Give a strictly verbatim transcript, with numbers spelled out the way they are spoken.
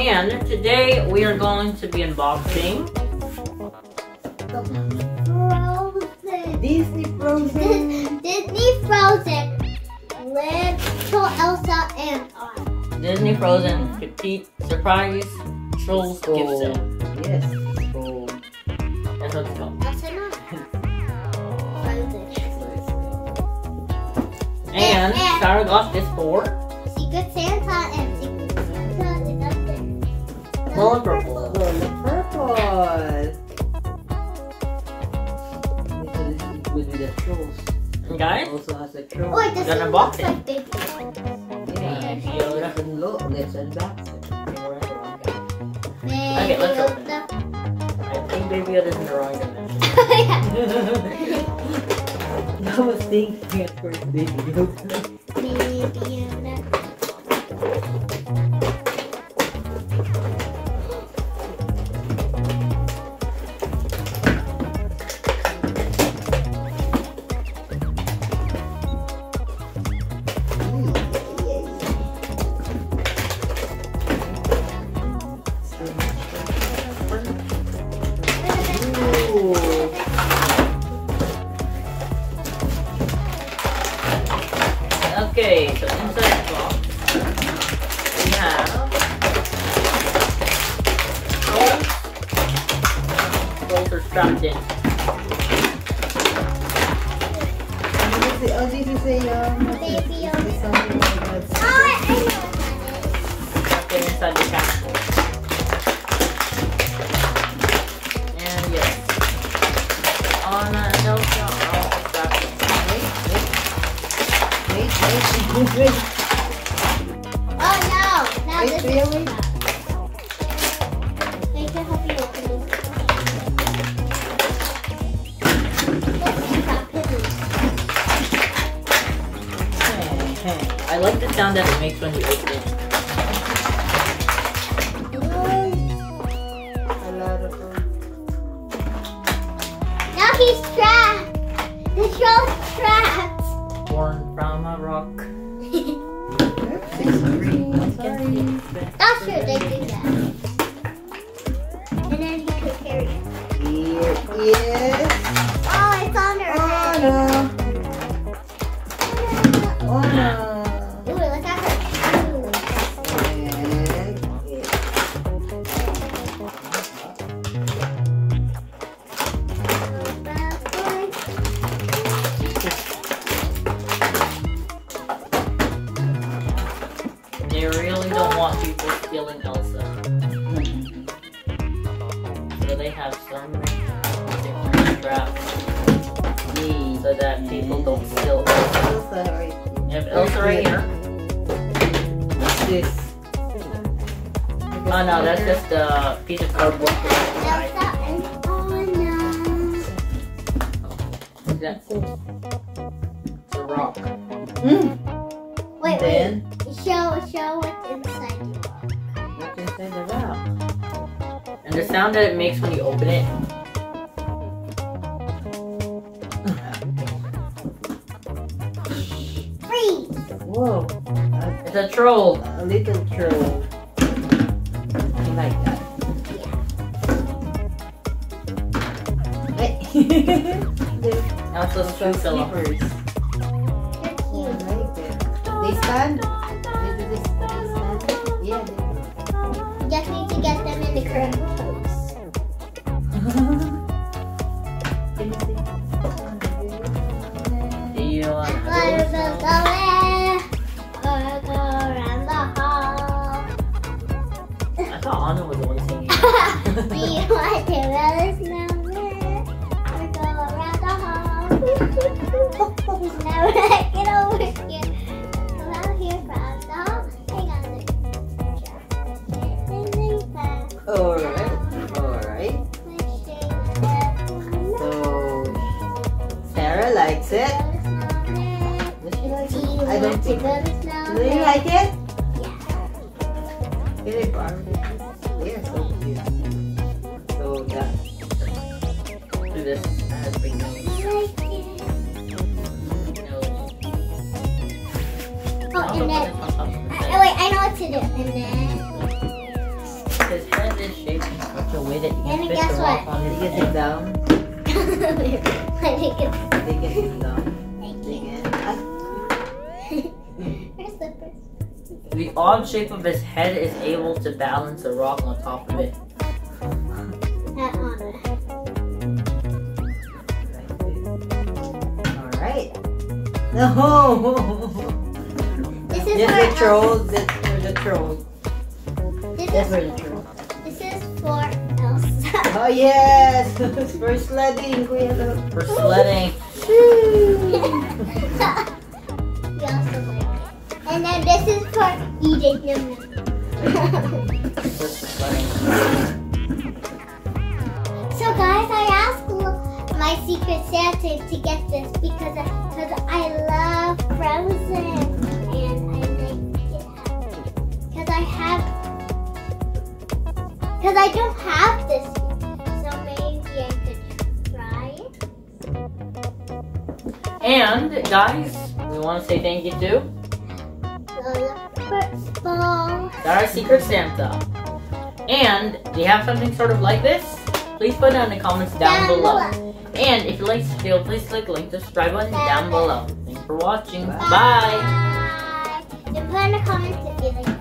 And today we are going to be unboxing Frozen. Disney Frozen. Disney Frozen. Little Elsa and I. Disney Frozen Petite Surprise Trolls Gift Set. Yes. Troll. That's what it's called. That's enough. And Sarah got this for Secret Santa and Secret. Color purple. Color purple. Because would be the trolls. Guys, also has a troll. Wait, this is unbox like big trolls. Yeah, yeah. You don't have to look. Let's unbox it. Okay, let's open it. I think Baby Yoda is in the wrong dimension. Yeah. I was thinking at first Baby Yoda. Baby Yoda. Okay, so inside the box, we have trolls. Trolls are strapped in. Oh, this is a, um, baby. Oh, I know. Okay, inside the capsule. Oh no! Now wait, this really? Is I can help you open this. Hey, hey. I like the sound that it makes when you open it. I love it. Now he's trapped! The troll's trapped! Born from a rock. That's sure they do that. And then you can carry it. Yeah, yes. Oh, it's on her. Oh no. Oh no. Ooh, look at her. Ooh. Yeah. They really don't want people stealing Elsa. So they have some different straps so that people don't steal Elsa. You have Elsa right here. What's this? Oh no, that's just a piece of cardboard. Elsa and Anna. Is that cool? It's a rock. Mm. Wait, then, wait. Show, show what's inside you. And the sound that it makes when you open it. Freeze! Whoa. It's a troll. A little troll. I like that. Yeah. Now it's those two slippers. They're cute. Oh, I like they stand? They do this. They stand? Yeah, they just need to get them in the correct pose. Do you want to go around the hall? I thought Anna was the one singing. Do you want to really smell it? Or go around the hall? He's never gonna get over here. Come out here from the hall. Hang on. Alright, alright. I love it. Do you like it? Yeah. Is it barbecue? Yeah, so cute. So yeah. Do this. I have a big nose. I like it. Nose. Oh, and then. Oh wait, I know what to do. And then. Just turn this shape in such a way that you can fit the rock on it. Dig it down. I think it's. Dig it down. The odd shape of his head is able to balance a rock on top of it. Not on it. Alright. No! This is yes, for the trolls. This is the trolls. This, this is for the trolls. This is for Elsa. Oh yes! For sledding. For sledding. We also like it. And then this is for eating them. So guys, I asked my secret Santa to get this because I, because I love Frozen and I like it happy. Because I have, because I don't have this, so maybe I could try it. And guys, we want to say thank you to Lola for Ball. That's our secret Santa. And do you have something sort of like this? Please put it in the comments down, down below. below. And if you like this video, please click the link to subscribe button down, down below. Thanks for watching. Bye. Bye. Bye. And put in the comments if you like.